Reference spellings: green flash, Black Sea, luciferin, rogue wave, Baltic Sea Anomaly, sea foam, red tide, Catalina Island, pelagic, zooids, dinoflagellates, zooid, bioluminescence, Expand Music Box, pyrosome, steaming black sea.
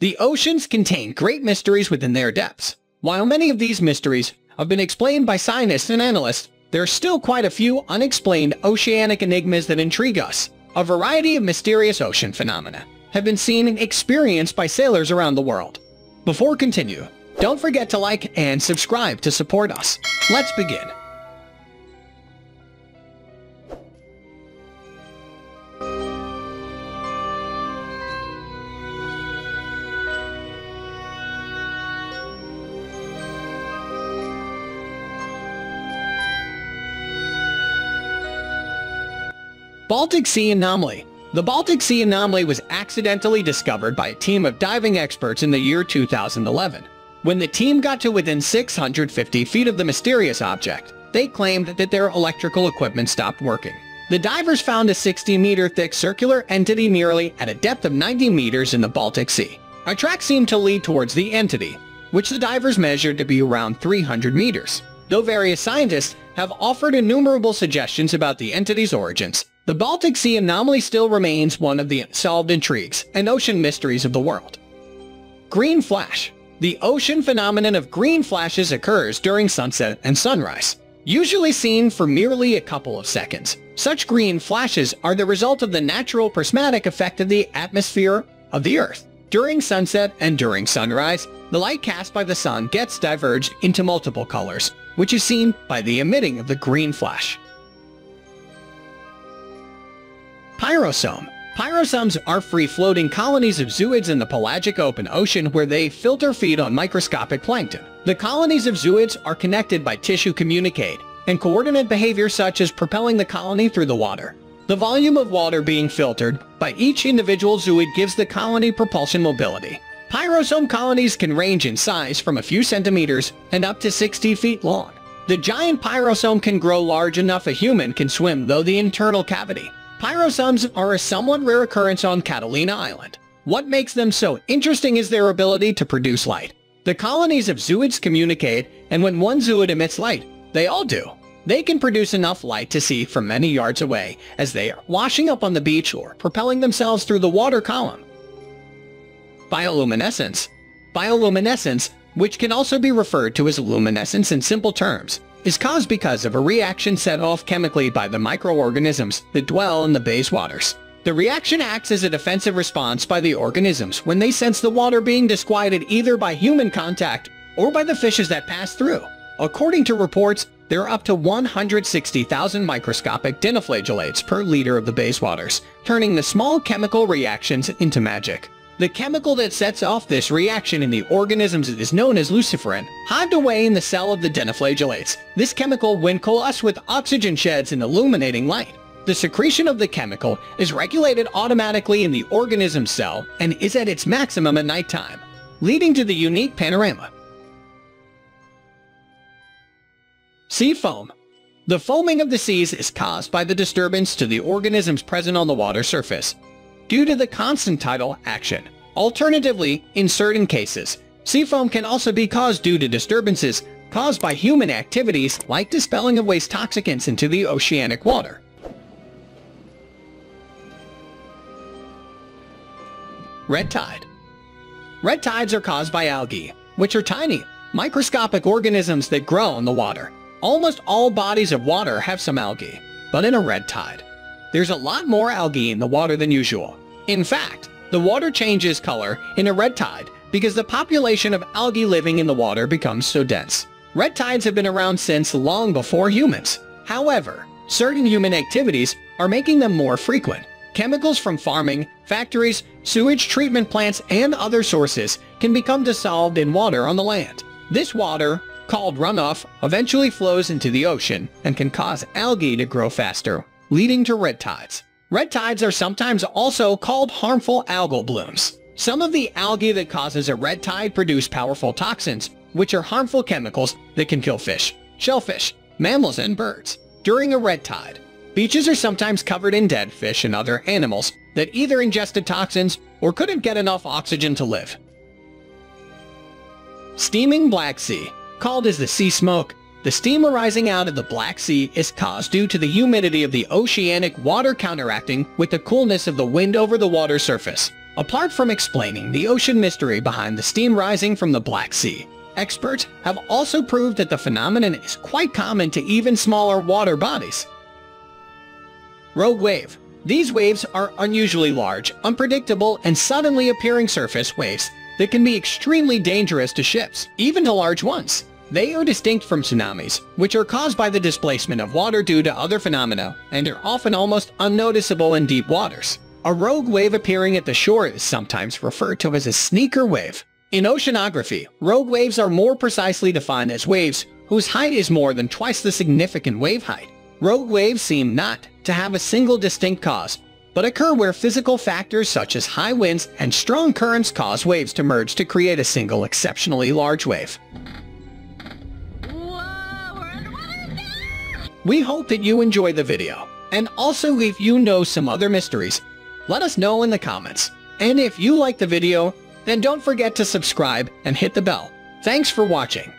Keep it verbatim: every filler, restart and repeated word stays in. The oceans contain great mysteries within their depths. While many of these mysteries have been explained by scientists and analysts, there are still quite a few unexplained oceanic enigmas that intrigue us. A variety of mysterious ocean phenomena have been seen and experienced by sailors around the world. Before continue, don't forget to like and subscribe to support us. Let's begin. Baltic Sea Anomaly. The Baltic Sea Anomaly was accidentally discovered by a team of diving experts in the year two thousand eleven. When the team got to within six hundred fifty feet of the mysterious object, they claimed that their electrical equipment stopped working. The divers found a sixty meter thick circular entity nearly at a depth of ninety meters in the Baltic Sea. A track seemed to lead towards the entity, which the divers measured to be around three hundred meters. Though various scientists have offered innumerable suggestions about the entity's origins, the Baltic Sea Anomaly still remains one of the unsolved intrigues and ocean mysteries of the world. Green flash. The ocean phenomenon of green flashes occurs during sunset and sunrise, usually seen for merely a couple of seconds. Such green flashes are the result of the natural prismatic effect of the atmosphere of the Earth. During sunset and during sunrise, the light cast by the sun gets diverged into multiple colors, which is seen by the emitting of the green flash. Pyrosome. Pyrosomes are free-floating colonies of zooids in the pelagic open ocean where they filter feed on microscopic plankton. The colonies of zooids are connected by tissue communicate and coordinate behavior such as propelling the colony through the water. The volume of water being filtered by each individual zooid gives the colony propulsion mobility. Pyrosome colonies can range in size from a few centimeters and up to sixty feet long. The giant pyrosome can grow large enough a human can swim through the internal cavity. Pyrosomes are a somewhat rare occurrence on Catalina Island. What makes them so interesting is their ability to produce light. The colonies of zooids communicate, and when one zooid emits light, they all do. They can produce enough light to see from many yards away as they are washing up on the beach or propelling themselves through the water column. Bioluminescence. Bioluminescence, which can also be referred to as luminescence in simple terms, is caused because of a reaction set off chemically by the microorganisms that dwell in the base waters. The reaction acts as a defensive response by the organisms when they sense the water being disquieted either by human contact or by the fishes that pass through. According to reports, there are up to one hundred sixty thousand microscopic dinoflagellates per liter of the base waters, turning the small chemical reactions into magic. The chemical that sets off this reaction in the organisms is known as luciferin, hidden away in the cell of the dinoflagellates. This chemical, when coalesced with oxygen, sheds an illuminating light. The secretion of the chemical is regulated automatically in the organism cell and is at its maximum at nighttime, leading to the unique panorama. Sea foam. The foaming of the seas is caused by the disturbance to the organisms present on the water surface due to the constant tidal action. Alternatively, in certain cases, sea foam can also be caused due to disturbances caused by human activities like dispelling of waste toxicants into the oceanic water. Red tide. Red tides are caused by algae, which are tiny, microscopic organisms that grow in the water. Almost all bodies of water have some algae, but in a red tide, there's a lot more algae in the water than usual. In fact, the water changes color in a red tide because the population of algae living in the water becomes so dense. Red tides have been around since long before humans. However, certain human activities are making them more frequent. Chemicals from farming, factories, sewage treatment plants, and other sources can become dissolved in water on the land. This water, called runoff, eventually flows into the ocean and can cause algae to grow faster, leading to red tides. Red tides are sometimes also called harmful algal blooms. Some of the algae that causes a red tide produce powerful toxins, which are harmful chemicals that can kill fish, shellfish, mammals, and birds. During a red tide, beaches are sometimes covered in dead fish and other animals that either ingested toxins or couldn't get enough oxygen to live. Steaming Black Sea. Called as the sea smoke, the steam arising out of the Black Sea is caused due to the humidity of the oceanic water counteracting with the coolness of the wind over the water surface. Apart from explaining the ocean mystery behind the steam rising from the Black Sea, experts have also proved that the phenomenon is quite common to even smaller water bodies. Rogue wave. These waves are unusually large, unpredictable, and suddenly appearing surface waves that can be extremely dangerous to ships, even to large ones. They are distinct from tsunamis, which are caused by the displacement of water due to other phenomena and are often almost unnoticeable in deep waters. A rogue wave appearing at the shore is sometimes referred to as a sneaker wave. In oceanography, rogue waves are more precisely defined as waves whose height is more than twice the significant wave height. Rogue waves seem not to have a single distinct cause, but occur where physical factors such as high winds and strong currents cause waves to merge to create a single exceptionally large wave. Whoa, we're underwater now! We hope that you enjoy the video, and also if you know some other mysteries, let us know in the comments. And if you like the video, then don't forget to subscribe and hit the bell. Thanks for watching.